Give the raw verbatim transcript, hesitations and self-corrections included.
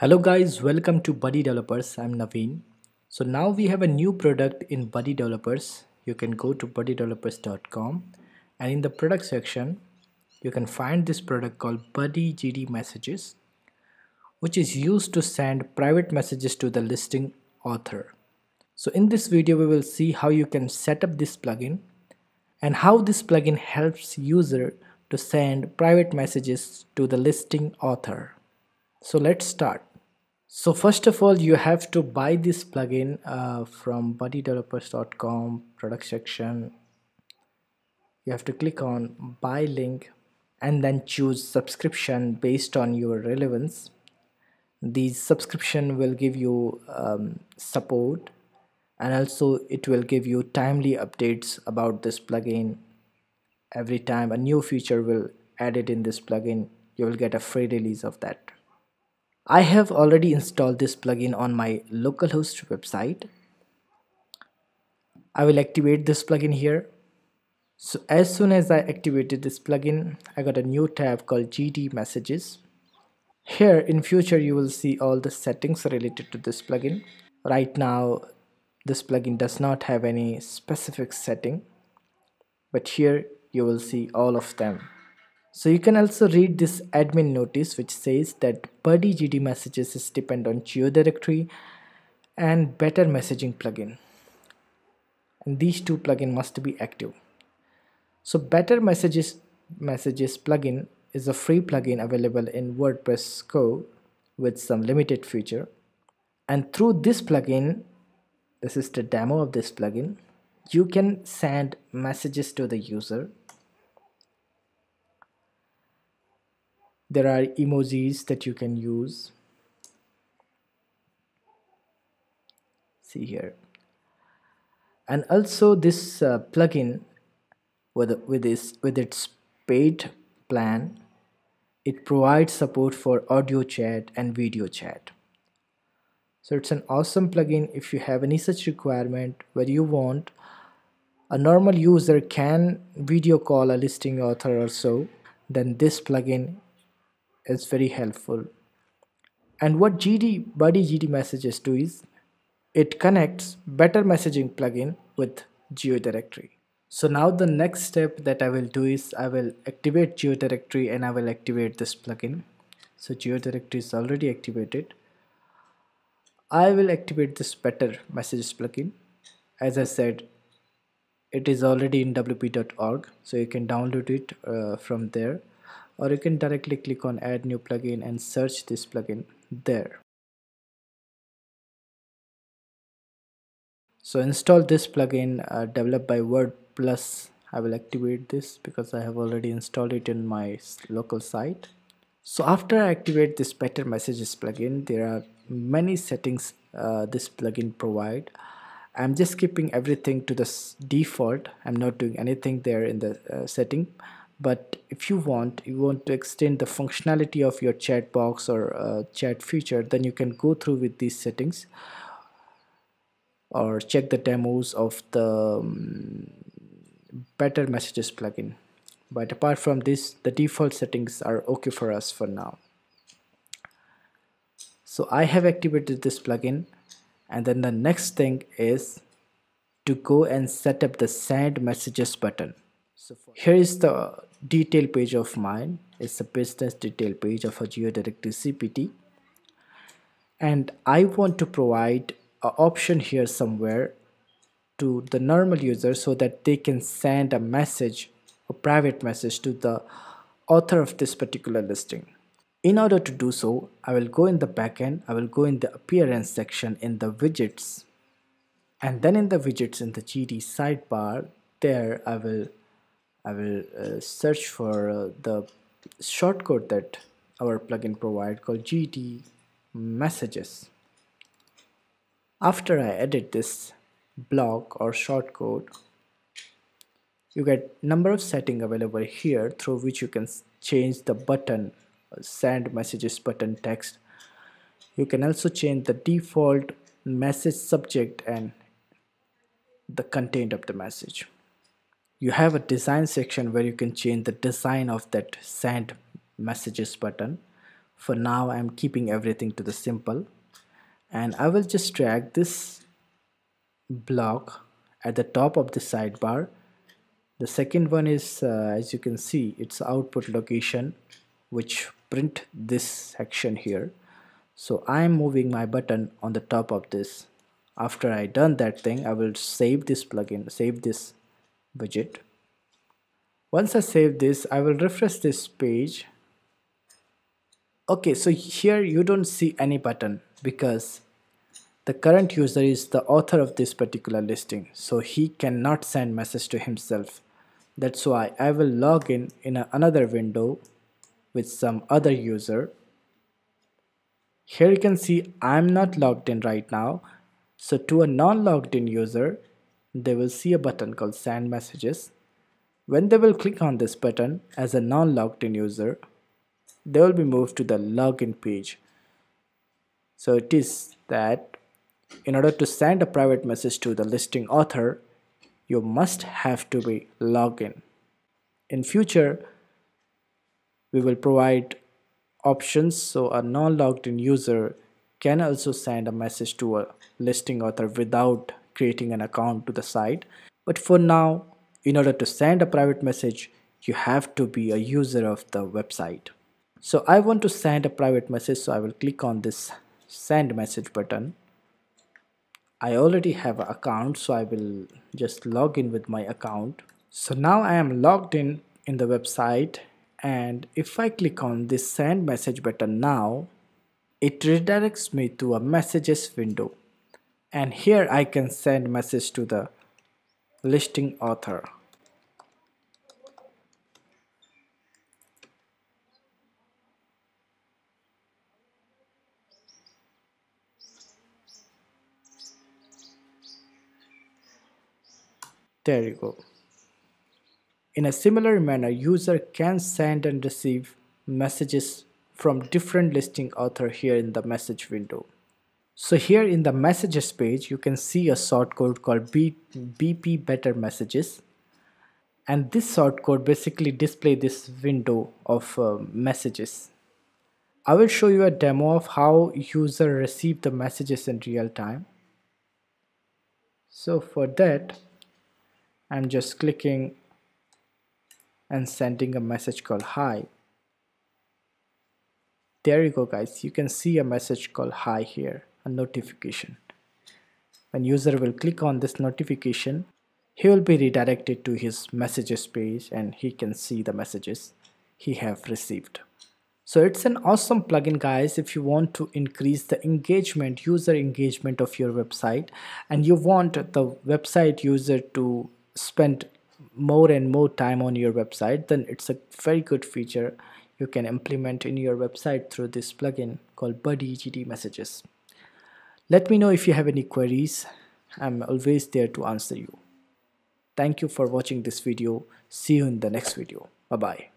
Hello guys, welcome to Buddy Developers. I'm Naveen. So now we have a new product in Buddy Developers. You can go to buddy developers dot com and in the product section you can find this product called Buddy G D Messages, which is used to send private messages to the listing author. So in this video we will see how you can set up this plugin and how this plugin helps user to send private messages to the listing author. So let's start. So first of all, you have to buy this plugin uh, from buddy developers dot com product section. You have to click on buy link and then choose subscription based on your relevance. The subscription will give you um, support, and also it will give you timely updates about this plugin. Every time a new feature will added in this plugin, you will get a free release of that. I have already installed this plugin on my localhost website. I will activate this plugin here. So as soon as I activated this plugin, I got a new tab called G D Messages. Here in future you will see all the settings related to this plugin. Right now this plugin does not have any specific setting, but here you will see all of them. So you can also read this admin notice which says that Buddy G D Messages is depend on GeoDirectory and Better Messaging plugin, and these two plugin must be active. So Better Messages Messages plugin is a free plugin available in WordPress Core with some limited feature, and through this plugin, this is the demo of this plugin, you can send messages to the user. There are emojis that you can use. See here. And also this uh, plugin with with this with its paid plan, it provides support for audio chat and video chat. So it's an awesome plugin if you have any such requirement where you want a normal user can video call a listing author or so, then this plugin is very helpful. And what G D Buddy G D Messages do is it connects Better Messaging plugin with GeoDirectory. So now the next step that I will do is I will activate GeoDirectory and I will activate this plugin. So GeoDirectory is already activated. I will activate this Better Messages plugin. As I said, it is already in w p dot org, so you can download it uh, from there, or you can directly click on add new plugin and search this plugin there. So install this plugin uh, developed by WordPlus. I will activate this because I have already installed it in my local site. So after I activate this Better Messages plugin, there are many settings uh, this plugin provide. I'm just keeping everything to the default. I'm not doing anything there in the uh, setting. But if you want you want to extend the functionality of your chat box or uh, chat feature, then you can go through with these settings or check the demos of the um, Better Messages plugin. But apart from this, the default settings are okay for us for now. So I have activated this plugin, and then the next thing is to go and set up the send messages button. So here is the detail page of mine. It's the business detail page of a GeoDirectory C P T, and I want to provide an option here somewhere to the normal user so that they can send a message, a private message to the author of this particular listing. In order to do so, I will go in the backend, I will go in the appearance section in the widgets, and then in the widgets in the G D sidebar, there I will I will uh, search for uh, the shortcode that our plugin provides called G D Messages. After I edit this block or shortcode, you get number of settings available here through which you can change the button, send messages button text. You can also change the default message subject and the content of the message. You have a design section where you can change the design of that send messages button. For now I'm keeping everything to the simple, and I will just drag this block at the top of the sidebar. The second one is uh, as you can see, it's output location, which print this section here. So I'm moving my button on the top of this. After I done that thing, I will save this plugin, save this widget. Once I save this, I will refresh this page. Okay, so here you don't see any button because the current user is the author of this particular listing, so he cannot send message to himself. That's why I will log in in another window with some other user. Here you can see I'm not logged in right now. So to a non-logged in user, they will see a button called send messages. When they will click on this button as a non-logged in user, they will be moved to the login page. So it is that in order to send a private message to the listing author, you must have to be logged in. In future, we will provide options so a non-logged in user can also send a message to a listing author without creating an account to the site. But for now, in order to send a private message, you have to be a user of the website. So I want to send a private message, so I will click on this send message button. I already have an account, so I will just log in with my account. So now I am logged in in the website, and if I click on this send message button now, it redirects me to a messages window, and here I can send message to the listing author. There you go. In a similar manner, user can send and receive messages from different listing author here in the message window. So here in the messages page, you can see a shortcode called B P Better Messages, and this shortcode basically display this window of uh, messages. I will show you a demo of how user receive the messages in real time. So for that, I'm just clicking and sending a message called hi. There you go, guys. You can see a message called hi here, a notification. When user will click on this notification, he will be redirected to his messages page, and he can see the messages he have received. So it's an awesome plugin, guys, if you want to increase the engagement, user engagement of your website, and you want the website user to spend more and more time on your website, then it's a very good feature you can implement in your website through this plugin called Buddy G D Messages. Let me know if you have any queries. I'm always there to answer you. Thank you for watching this video. See you in the next video. Bye bye.